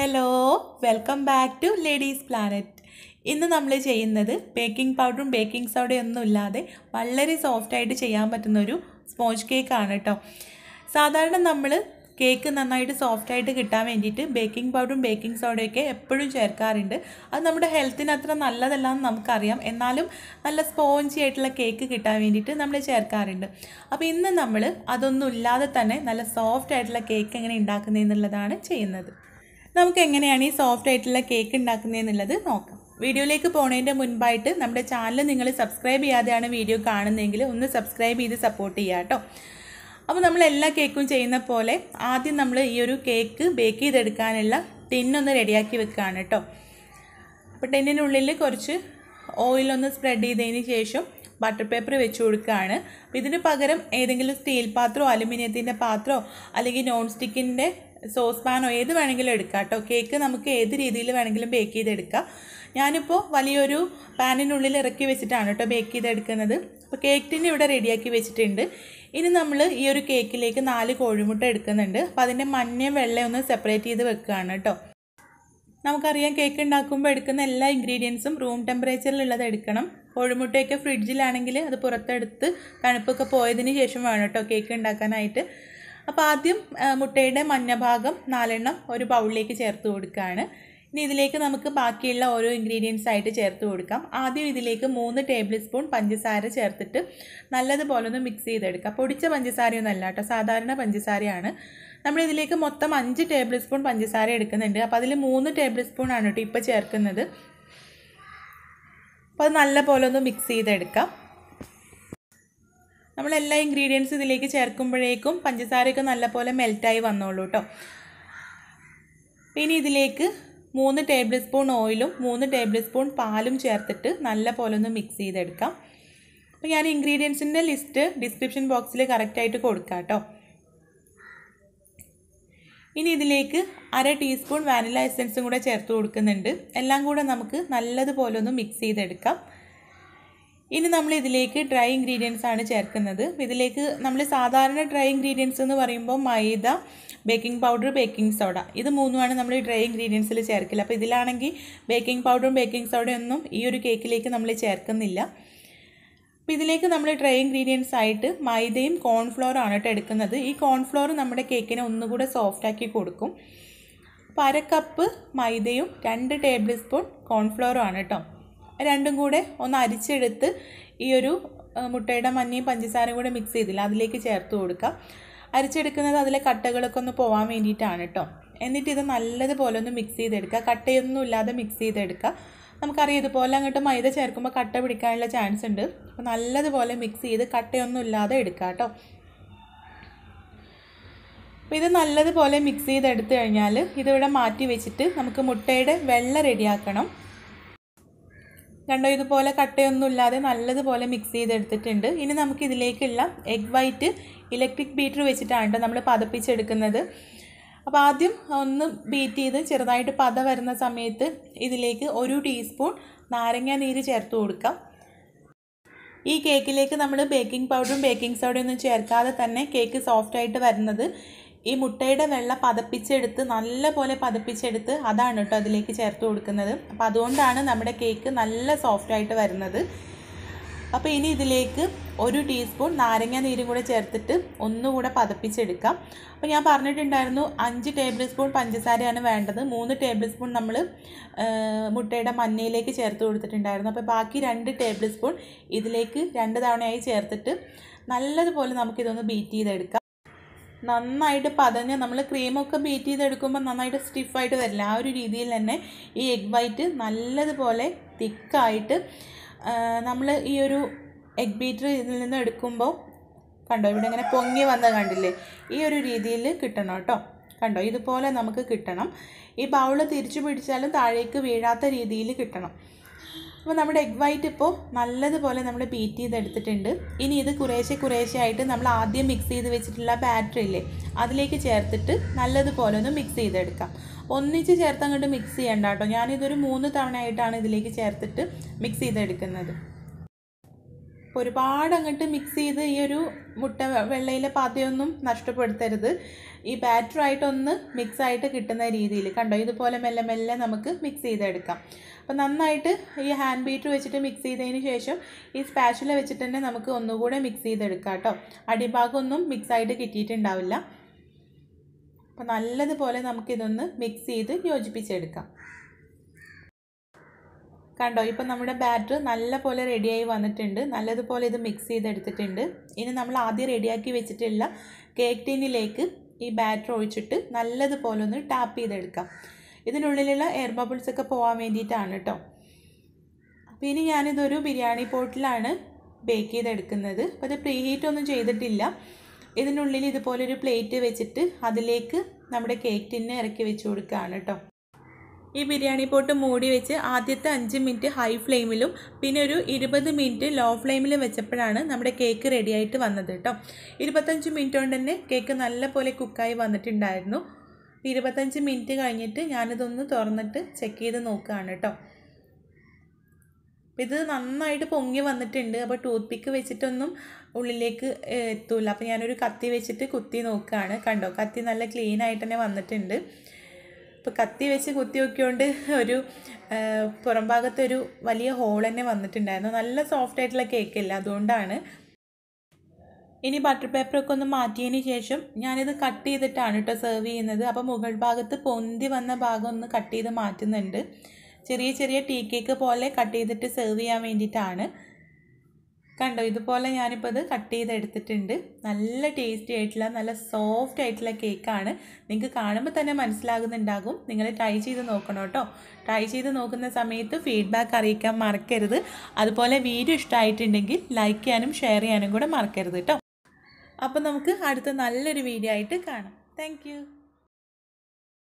Hello, welcome back to Ladies Planet. ഇന്ന് നമ്മൾ ചെയ്യുന്നത് ബേക്കിംഗ് പൗഡറും ബേക്കിംഗ് സോഡയും ഒന്നും ഇല്ലാതെ വളരെ സോഫ്റ്റ് ആയിട്ട് ചെയ്യാൻ പറ്റുന്ന ഒരു സ്പോഞ്ച് കേക്ക് ആണ് ട്ടോ. സാധാരണ നമ്മൾ കേക്ക് നന്നായിട്ട് സോഫ്റ്റ് ആയിട്ട് കിട്ടാൻ വേണ്ടിയിട്ട് ബേക്കിംഗ് പൗഡറും ബേക്കിംഗ് സോഡയൊക്കെ എപ്പോഴും ചേർക്കാറുണ്ട്. അത് നമ്മുടെ ഹെൽത്തിന് അത്ര നല്ലതല്ല എന്ന് നമുക്കറിയാം. എന്നാലും നല്ല സ്പോഞ്ചി ആയിട്ടുള്ള കേക്ക് കിട്ടാൻ വേണ്ടിയിട്ട് നമ്മൾ ചേർക്കാറുണ്ട്. അപ്പോൾ ഇന്ന് നമ്മൾ അതൊന്നും ഇല്ലാതെ തന്നെ നല്ല സോഫ്റ്റ് ആയിട്ടുള്ള കേക്ക് എങ്ങനെ ഉണ്ടാക്കുന്നതെന്നുള്ളതാണ് ചെയ്യുന്നത്. നമുക്ക് എങ്ങനെയാണ് ഈ സോഫ്റ്റ് ആയിട്ടുള്ള കേക്ക് ഉണ്ടാക്കുന്നതെന്നുള്ളത് നോക്കാം. വീഡിയോയിലേക്ക് പോകുന്നതിൻ്റെ മുൻപായിട്ട് നമ്മുടെ ചാനൽ നിങ്ങൾ സബ്സ്ക്രൈബ് ചെയ്യാതെയാണ് വീഡിയോ കാണുന്നതെങ്കിൽ ഒന്ന് സബ്സ്ക്രൈബ് ചെയ്ത് സപ്പോർട്ട് ചെയ്യുക കേട്ടോ. അപ്പോൾ നമ്മൾ എല്ലാ കേക്കും ചെയ്യുന്ന പോലെ ആദ്യം നമ്മൾ ഈ ഒരു കേക്ക് ബേക്ക് ചെയ്തെടുക്കാനുള്ള ടിന്നൊന്ന് റെഡിയാക്കി വെക്കുകയാണ് കേട്ടോ. അപ്പോൾ ടിന്നിനുള്ളിൽ കുറച്ച് ഓയിലൊന്ന് സ്പ്രെഡ് ചെയ്തതിന് ശേഷം ബട്ടർ പേപ്പർ വെച്ച് കൊടുക്കുകയാണ്. അപ്പോൾ ഇതിന് പകരം ഏതെങ്കിലും സ്റ്റീൽ പാത്രമോ അലുമിനിയത്തിൻ്റെ പാത്രമോ അല്ലെങ്കിൽ നോൺ സ്റ്റിക്കിൻ്റെ സോസ് പാനോ ഏത് വേണമെങ്കിലും എടുക്കാം കേട്ടോ. കേക്ക് നമുക്ക് ഏത് രീതിയിൽ വേണമെങ്കിലും ബേക്ക് ചെയ്തെടുക്കാം. ഞാനിപ്പോൾ വലിയൊരു പാനിനുള്ളിൽ ഇറക്കി വെച്ചിട്ടാണ് കേട്ടോ ബേക്ക് ചെയ്തെടുക്കുന്നത്. അപ്പോൾ കേക്ക് ടിൻ ഇവിടെ റെഡിയാക്കി വെച്ചിട്ടുണ്ട്. ഇനി നമ്മൾ ഈ ഒരു കേക്കിലേക്ക് 4 കോഴിമുട്ട എടുക്കുന്നുണ്ട്. അപ്പോൾ അതിൻ്റെ മഞ്ഞയും വെള്ളയും ഒന്ന് സെപ്പറേറ്റ് ചെയ്ത് വെക്കുകയാണ് കേട്ടോ. നമുക്കറിയാം കേക്ക് ഉണ്ടാക്കുമ്പോൾ എടുക്കുന്ന എല്ലാ ഇൻഗ്രീഡിയൻസും റൂം ടെമ്പറേച്ചറിലുള്ളത് എടുക്കണം. കോഴിമുട്ടയൊക്കെ ഫ്രിഡ്ജിലാണെങ്കിൽ അത് പുറത്തെടുത്ത് തണുപ്പൊക്കെ പോയതിന് ശേഷം വേണം കേട്ടോ കേക്ക് ഉണ്ടാക്കാനായിട്ട്. അപ്പോൾ ആദ്യം മുട്ടയുടെ മഞ്ഞ ഭാഗം 4 ഒരു ബൗളിലേക്ക് ചേർത്ത് കൊടുക്കുകയാണ്. ഇനി ഇതിലേക്ക് നമുക്ക് ബാക്കിയുള്ള ഓരോ ഇൻഗ്രീഡിയൻസ് ആയിട്ട് ചേർത്ത് കൊടുക്കാം. ആദ്യം ഇതിലേക്ക് 3 ടേബിൾ സ്പൂൺ പഞ്ചസാര ചേർത്തിട്ട് നല്ലതുപോലെ ഒന്ന് മിക്സ് ചെയ്തെടുക്കാം. പൊടിച്ച പഞ്ചസാരയൊന്നും അല്ല കേട്ടോ, സാധാരണ പഞ്ചസാരയാണ്. നമ്മളിതിലേക്ക് മൊത്തം 5 ടേബിൾ സ്പൂൺ പഞ്ചസാര എടുക്കുന്നുണ്ട്. അപ്പോൾ അതിൽ 3 ടേബിൾ സ്പൂൺ ആണ് കേട്ടോ ഇപ്പോൾ ചേർക്കുന്നത്. അപ്പോൾ അത് നല്ലപോലെ ഒന്ന് മിക്സ് ചെയ്തെടുക്കാം. നമ്മളെല്ലാ ഇൻഗ്രീഡിയൻസ് ഇതിലേക്ക് ചേർക്കുമ്പോഴേക്കും പഞ്ചസാരയൊക്കെ നല്ലപോലെ മെൽറ്റായി വന്നോളൂ കേട്ടോ. പിന്നെ ഇതിലേക്ക് 3 ടേബിൾ സ്പൂൺ ഓയിലും 3 ടേബിൾ സ്പൂൺ പാലും ചേർത്തിട്ട് നല്ലപോലെ ഒന്ന് മിക്സ് ചെയ്തെടുക്കാം. അപ്പോൾ ഞാൻ ഇൻഗ്രീഡിയൻസിൻ്റെ ലിസ്റ്റ് ഡിസ്ക്രിപ്ഷൻ ബോക്സിൽ കറക്റ്റായിട്ട് കൊടുക്കാം കേട്ടോ. ഇനി ഇതിലേക്ക് അര ടീസ്പൂൺ വാനില എസൻസും കൂടെ ചേർത്ത് കൊടുക്കുന്നുണ്ട്. എല്ലാം കൂടെ നമുക്ക് നല്ലതുപോലെ ഒന്ന് മിക്സ് ചെയ്തെടുക്കാം. ഇനി നമ്മൾ ഇതിലേക്ക് ഡ്രൈ ഇൻഗ്രീഡിയൻസ് ആണ് ചേർക്കുന്നത്. ഇതിലേക്ക് നമ്മൾ സാധാരണ ഡ്രൈ ഇൻഗ്രീഡിയൻസ് എന്ന് പറയുമ്പോൾ maida, baking powder, baking soda, ഇത് 3 നമ്മൾ ഡ്രൈ ഇൻഗ്രീഡിയൻസിൽ ചേർക്കില്ല. അപ്പോൾ ഇതിലാണെങ്കിൽ ബേക്കിംഗ് പൗഡറും ബേക്കിംഗ് സോഡയൊന്നും ഈ ഒരു കേക്കിലേക്ക് നമ്മൾ ചേർക്കുന്നില്ല. അപ്പോൾ ഇതിലേക്ക് നമ്മൾ ഡ്രൈ ഇൻഗ്രീഡിയൻസ് ആയിട്ട് മൈദയും കോൺഫ്ലോറും ആണ് കേട്ടോ എടുക്കുന്നത്. ഈ കോൺഫ്ലോർ നമ്മുടെ കേക്കിനെ ഒന്നുകൂടെ സോഫ്റ്റാക്കി കൊടുക്കും. അപ്പോൾ 1/2 കപ്പ് മൈദയും 2 ടേബിൾ സ്പൂൺ കോൺഫ്ലോറും ആണ് കേട്ടോ. രണ്ടും കൂടെ ഒന്ന് അരിച്ചെടുത്ത് ഈ ഒരു മുട്ടയുടെ മഞ്ഞയും പഞ്ചസാരയും കൂടെ മിക്സ് ചെയ്തില്ല അതിലേക്ക് ചേർത്ത് കൊടുക്കാം. അരിച്ചെടുക്കുന്നത് അതിലെ കട്ടകളൊക്കെ ഒന്ന് പോകാൻ വേണ്ടിയിട്ടാണ് കേട്ടോ. എന്നിട്ട് ഇത് നല്ലതുപോലെ ഒന്ന് മിക്സ് ചെയ്തെടുക്കുക. കട്ടയൊന്നും ഇല്ലാതെ മിക്സ് ചെയ്തെടുക്കുക. നമുക്കറിയാം ഇതുപോലെ അങ്ങോട്ട് മൈദ ചേർക്കുമ്പോൾ കട്ട പിടിക്കാനുള്ള ചാൻസ് ഉണ്ട്. അപ്പോൾ നല്ലതുപോലെ മിക്സ് ചെയ്ത് കട്ടയൊന്നും ഇല്ലാതെ എടുക്കുക കേട്ടോ. അപ്പോൾ ഇത് നല്ലതുപോലെ മിക്സ് ചെയ്തെടുത്ത് കഴിഞ്ഞാൽ ഇതിവിടെ മാറ്റി വെച്ചിട്ട് നമുക്ക് മുട്ടയുടെ വെള്ള റെഡിയാക്കണം. കണ്ടോ, ഇതുപോലെ കട്ടയൊന്നുമില്ലാതെ നല്ലതുപോലെ മിക്സ് ചെയ്തെടുത്തിട്ടുണ്ട്. ഇനി നമുക്ക് ഇതിലേക്കുള്ള എഗ് വൈറ്റ് ഇലക്ട്രിക് ബീറ്റർ വെച്ചിട്ടാണ് കേട്ടോ നമ്മൾ പതപ്പിച്ചെടുക്കുന്നത്. അപ്പോൾ ആദ്യം ഒന്ന് ബീറ്റ് ചെയ്ത് ചെറുതായിട്ട് പത വരുന്ന സമയത്ത് ഇതിലേക്ക് 1 ടീസ്പൂൺ നാരങ്ങ നീര് ചേർത്ത് കൊടുക്കാം. ഈ കേക്കിലേക്ക് നമ്മൾ ബേക്കിംഗ് പൗഡറും ബേക്കിംഗ് സോഡയൊന്നും ചേർക്കാതെ തന്നെ കേക്ക് സോഫ്റ്റായിട്ട് വരുന്നത് ഈ മുട്ടയുടെ വെള്ള പതപ്പിച്ചെടുത്ത് നല്ലപോലെ പതപ്പിച്ചെടുത്ത് അതാണ് കേട്ടോ അതിലേക്ക് ചേർത്ത് കൊടുക്കുന്നത്. അപ്പോൾ അതുകൊണ്ടാണ് നമ്മുടെ കേക്ക് നല്ല സോഫ്റ്റായിട്ട് വരുന്നത്. അപ്പോൾ ഇനി ഇതിലേക്ക് 1 ടീസ്പൂൺ നാരങ്ങ നീരും കൂടെ ചേർത്തിട്ട് ഒന്നുകൂടെ പതപ്പിച്ചെടുക്കാം. അപ്പോൾ ഞാൻ പറഞ്ഞിട്ടുണ്ടായിരുന്നു 5 ടേബിൾ സ്പൂൺ പഞ്ചസാരയാണ് വേണ്ടത്. 3 ടേബിൾ സ്പൂൺ നമ്മൾ മുട്ടയുടെ മഞ്ഞയിലേക്ക് ചേർത്ത് കൊടുത്തിട്ടുണ്ടായിരുന്നു. അപ്പോൾ ബാക്കി 2 ടേബിൾ സ്പൂൺ ഇതിലേക്ക് 2 തവണയായി ചേർത്തിട്ട് നല്ലതുപോലെ നമുക്കിതൊന്ന് ബീറ്റ് ചെയ്തെടുക്കാം. നന്നായിട്ട് പതഞ്ഞ് നമ്മൾ ക്രീമൊക്കെ ബീറ്റ് ചെയ്തെടുക്കുമ്പോൾ നന്നായിട്ട് സ്റ്റിഫായിട്ട് വരില്ല, ആ ഒരു രീതിയിൽ തന്നെ ഈ എഗ് വൈറ്റ് നല്ലതുപോലെ തിക്കായിട്ട് നമ്മൾ ഈ ഒരു എഗ് ബീറ്റർ ഇതിൽ നിന്ന് എടുക്കുമ്പോൾ കണ്ടോ ഇവിടെ ഇങ്ങനെ പൊങ്ങി വന്നത് കണ്ടില്ലേ, ഈ ഒരു രീതിയിൽ കിട്ടണം കേട്ടോ. കണ്ടോ ഇതുപോലെ നമുക്ക് കിട്ടണം. ഈ ബൗൾ തിരിച്ചു പിടിച്ചാലും താഴേക്ക് വീഴാത്ത രീതിയിൽ കിട്ടണം. അപ്പോൾ നമ്മുടെ എഗ് വൈറ്റ് ഇപ്പോൾ നല്ലതുപോലെ നമ്മൾ ബീറ്റ് ചെയ്തെടുത്തിട്ടുണ്ട്. ഇനി ഇത് കുറേശ്ശെ ആയിട്ട് നമ്മൾ ആദ്യം മിക്സ് ചെയ്ത് വെച്ചിട്ടുള്ള ബാറ്റർ ഇല്ലേ അതിലേക്ക് ചേർത്തിട്ട് നല്ലതുപോലെ ഒന്ന് മിക്സ് ചെയ്തെടുക്കാം. ഒന്നിച്ച് ചേർത്ത് അങ്ങോട്ട് മിക്സ് ചെയ്യണ്ട കേട്ടോ. ഞാനിതൊരു 3 തവണയായിട്ടാണ് ഇതിലേക്ക് ചേർത്തിട്ട് മിക്സ് ചെയ്തെടുക്കുന്നത്. ഒരുപാട് അങ്ങോട്ട് മിക്സ് ചെയ്ത് ഈ ഒരു മുട്ട വെള്ളയിലെ പാതയൊന്നും നഷ്ടപ്പെടുത്തരുത്. ഈ ബാറ്ററായിട്ടൊന്ന് മിക്സായിട്ട് കിട്ടുന്ന രീതിയിൽ കണ്ടോ ഇതുപോലെ മെല്ലെ മെല്ലെ നമുക്ക് മിക്സ് ചെയ്തെടുക്കാം. അപ്പോൾ നന്നായിട്ട് ഈ ഹാൻഡ് ബീറ്റർ വെച്ചിട്ട് മിക്സ് ചെയ്തതിന് ശേഷം ഈ സ്പാച്ചുല വെച്ചിട്ട് തന്നെ നമുക്ക് ഒന്നുകൂടെ മിക്സ് ചെയ്തെടുക്കാം കേട്ടോ. അടിഭാഗമൊന്നും മിക്സായിട്ട് കിട്ടിയിട്ടുണ്ടാവില്ല. അപ്പോൾ നല്ലതുപോലെ നമുക്കിതൊന്ന് മിക്സ് ചെയ്ത് യോജിപ്പിച്ചെടുക്കാം. കണ്ടോ ഇപ്പോൾ നമ്മുടെ ബാറ്റർ നല്ലപോലെ റെഡിയായി വന്നിട്ടുണ്ട്. നല്ലതുപോലെ ഇത് മിക്സ് ചെയ്തെടുത്തിട്ടുണ്ട്. ഇനി നമ്മൾ ആദ്യം റെഡിയാക്കി വെച്ചിട്ടുള്ള കേക്ക് ടിന്നിലേക്ക് ഈ ബാറ്റർ ഒഴിച്ചിട്ട് നല്ലതുപോലെ ഒന്ന് ടാപ്പ് ചെയ്തെടുക്കാം. ഇതിനുള്ളിലുള്ള എയർ ബബിൾസൊക്കെ പോകാൻ വേണ്ടിയിട്ടാണ് കേട്ടോ. അപ്പോൾ ഇനി ഞാനിതൊരു ബിരിയാണി പോട്ടിലാണ് ബേക്ക് ചെയ്തെടുക്കുന്നത്. അപ്പോൾ ഇത് പ്രീ ഹീറ്റൊന്നും ചെയ്തിട്ടില്ല. ഇതിനുള്ളിൽ ഇതുപോലൊരു പ്ലേറ്റ് വെച്ചിട്ട് അതിലേക്ക് നമ്മുടെ കേക്ക് ടിന്ന് ഇറക്കി വെച്ച് കൊടുക്കുകയാണ് കേട്ടോ. ഈ ബിരിയാണി പോട്ട് മൂടി വെച്ച് ആദ്യത്തെ 5 മിനിറ്റ് ഹൈ ഫ്ലെയിമിലും പിന്നെ ഒരു 20 മിനിറ്റ് ലോ ഫ്ലെയിമിലും വെച്ചപ്പോഴാണ് നമ്മുടെ കേക്ക് റെഡിയായിട്ട് വന്നത് കേട്ടോ. 25 മിനിറ്റ് കൊണ്ട് തന്നെ കേക്ക് നല്ലപോലെ കുക്കായി വന്നിട്ടുണ്ടായിരുന്നു. 25 മിനിറ്റ് കഴിഞ്ഞിട്ട് ഞാനിതൊന്ന് തുറന്നിട്ട് ചെക്ക് ചെയ്ത് നോക്കുകയാണ് കേട്ടോ. ഇത് നന്നായിട്ട് പൊങ്ങി വന്നിട്ടുണ്ട്. അപ്പോൾ ടൂത്ത് പിക്ക് വെച്ചിട്ടൊന്നും ഉള്ളിലേക്ക് എത്തൂല. അപ്പോൾ ഞാനൊരു കത്തി വെച്ചിട്ട് കുത്തി നോക്കുകയാണ്. കണ്ടോ കത്തി നല്ല ക്ലീൻ ആയിട്ട് തന്നെ വന്നിട്ടുണ്ട്. അപ്പോൾ കത്തി വെച്ച് കുത്തി നോക്കിയോണ്ട് ഒരു പുറം ഭാഗത്തൊരു വലിയ ഹോൾ തന്നെ വന്നിട്ടുണ്ടായിരുന്നു. നല്ല സോഫ്റ്റ് ആയിട്ടുള്ള കേക്കല്ല, അതുകൊണ്ടാണ്. ഇനി ബട്ടർ പേപ്പറൊക്കെ ഒന്ന് മാറ്റിയതിന് ശേഷം ഞാനിത് കട്ട് ചെയ്തിട്ടാണ് കേട്ടോ സെർവ് ചെയ്യുന്നത്. അപ്പോൾ മുകൾ ഭാഗത്ത് പൊന്തി വന്ന ഭാഗം ഒന്ന് കട്ട് ചെയ്ത് മാറ്റുന്നുണ്ട്. ചെറിയ ചെറിയ ടീ കേക്ക് പോലെ കട്ട് ചെയ്തിട്ട് സെർവ് ചെയ്യാൻ വേണ്ടിയിട്ടാണ്. കണ്ടോ ഇതുപോലെ ഞാനിപ്പോൾ ഇത് കട്ട് ചെയ്തെടുത്തിട്ടുണ്ട്. നല്ല ടേസ്റ്റി ആയിട്ടുള്ള നല്ല സോഫ്റ്റ് ആയിട്ടുള്ള കേക്കാണ്. നിങ്ങൾക്ക് കാണുമ്പോൾ തന്നെ മനസ്സിലാകുന്നുണ്ടാകും. നിങ്ങൾ ട്രൈ ചെയ്ത് നോക്കണം കേട്ടോ. ട്രൈ ചെയ്ത് നോക്കുന്ന സമയത്ത് ഫീഡ്ബാക്ക് അറിയിക്കാൻ മറക്കരുത്. അതുപോലെ വീഡിയോ ഇഷ്ടമായിട്ടുണ്ടെങ്കിൽ ലൈക്ക് ചെയ്യാനും ഷെയർ ചെയ്യാനും കൂടെ മറക്കരുത് കേട്ടോ. അപ്പോൾ നമുക്ക് അടുത്ത നല്ലൊരു വീഡിയോ ആയിട്ട് കാണാം. താങ്ക്